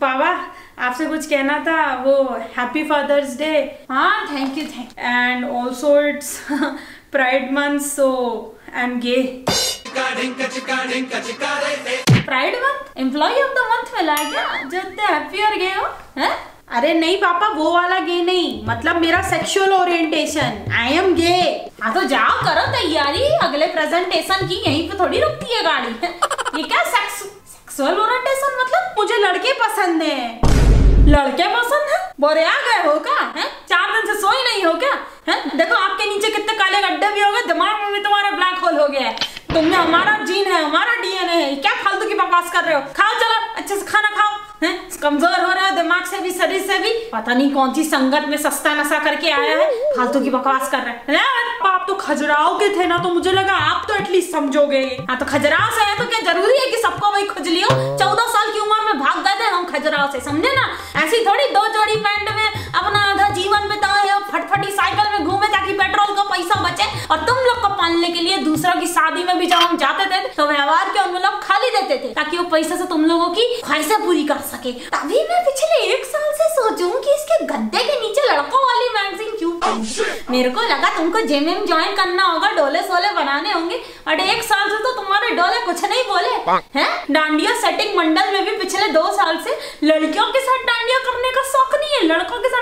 बाबा आपसे कुछ कहना था वो हैप्पी फादर्स डे। हाँ thank you thank and also it's pride month so I am gay. Pride month employ of the month मिला है क्या जो इतने हैप्पी और गे हो? है अरे नहीं पापा वो वाला गे नहीं, मतलब मेरा sexual orientation I am gay. हाँ तो जाओ करो तैयारी अगले प्रेजेंटेशन की, यहीं पे थोड़ी रुकती है गाड़ी। ये क्या सेक्सुअल ओरिएंटेशन, मतलब मुझे लड़के पसंद हैं। लड़के पसंद है बोरे आ गए हो क्या? है 4 दिन से सोई नहीं हो क्या? है देखो आपके नीचे कितने काले गड्ढे भी हो गए, दिमाग में भी तुम्हारा ब्लैक होल हो गया है। तुमने हमारा जीन है, हमारा डीएनए है, क्या फालतू की बकवास कर रहे हो? खाओ चलो अच्छे से खाना खाओ, है कमजोर हो रहा है दिमाग से भी शरीर से भी। पता नहीं कौन सी संगत में सस्ता नशा करके आया है, फालतू की बकवास कर रहा है। आप तो खजुराहो के थे ना तो मुझे लगा आप तो एटलीस्ट समझोगे। हाँ तो खजुराहो से है तो क्या जरूरी है कि सबको वही खुजली हो? 14 साल की उम्र में भाग गए थे हम खजुराहो से, समझे ना? ऐसी थोड़ी 2 जोड़ी पैंट में अपना आधा जीवन बिताए, फटफटी साइकिल में घूमे ताकि पेट्रोल का पैसा बचे, और तुम लोग को पालने के लिए दूसरों की शादी में भी जब हम जाते थे तो व्यवहार के उन लोग खाली देते थे ताकि वो पैसे से तुम लोगों की ख्वाहिशें पूरी कर सके। तभी मैं पिछले 1 साल से सोचूं कि इसके गद्दे के नीचे लड़कों वाली मैगजीन क्यों पड़ी। मेरे को लगा तुमको जिम में ज्वाइन करना होगा, डोले सोले बनाने होंगे, और 1 साल से तो तुम्हारे डोले कुछ नहीं बोले हैं। डांडिया सेटिंग मंडल में भी पिछले 2 साल से लड़कियों के साथ डांडिया करने का शौक नहीं है, लड़कों के साथ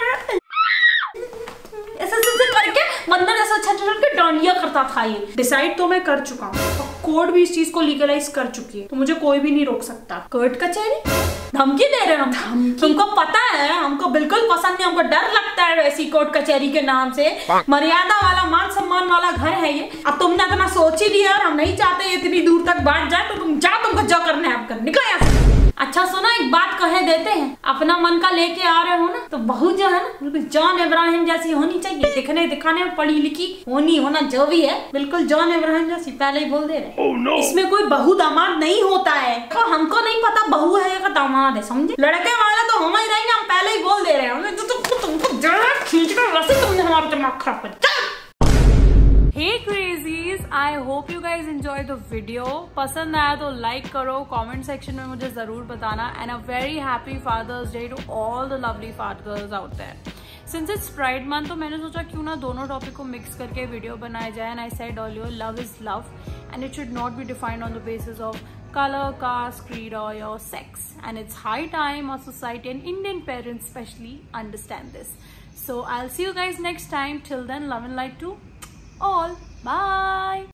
ऐसे करके बंदर ऐसा छटके डांडिया करता था। ये डिसाइड तो मैं कर चुका हूँ और कोर्ट भी इस चीज को लीगलाइज कर चुकी है तो मुझे कोई भी नहीं रोक सकता। कोर्ट कचहरी धमकी दे रहे हो? तुमको पता है हमको बिल्कुल पसंद नहीं, हमको डर लगता है ऐसी कोर्ट कचहरी के नाम से। मर्यादा वाला मान सम्मान वाला घर है ये। अब तुमने इतना सोच ही लिया और हम नहीं चाहते इतनी दूर तक बात जाए तो तुम जाओ, तुमको जो करना है आप कर निकल यहाँ से। अच्छा सुना एक बात कहे देते हैं, अपना मन का लेके आ रहे हो ना तो बहू जो है ना बिल्कुल जॉन इब्राहिम जैसी होनी चाहिए, दिखने दिखाने में पढ़ी लिखी होनी होना जो भी है बिल्कुल जॉन इब्राहिम जैसी, पहले ही बोल दे रहे। oh, no. इसमें कोई बहू दामाद नहीं होता है तो हमको नहीं पता बहू है या दामाद है, समझे? लड़के वाला तो हम ही रहेंगे, हम पहले ही बोल दे रहे हैं। तुमको जरा खींच कर वैसे तुमने हमारा दिमाग खराब कर दिया। Hey crazies, I hope you guys enjoyed the video. पसंद आया तो लाइक करो, कमेंट सेक्शन में मुझे जरूर बताना, and a very happy Father's Day to all the lovely fathers out there. Since it's Pride Month, तो मैंने सोचा क्यों ना दोनों टॉपिक को मिक्स करके वीडियो बनाया जाए। And I said earlier, love is love, and it should not be defined on the basis of color, caste, creed, or your sex. And it's high time our society and Indian parents especially understand this. So I'll see you guys next time. Till then, love and light to all. Bye.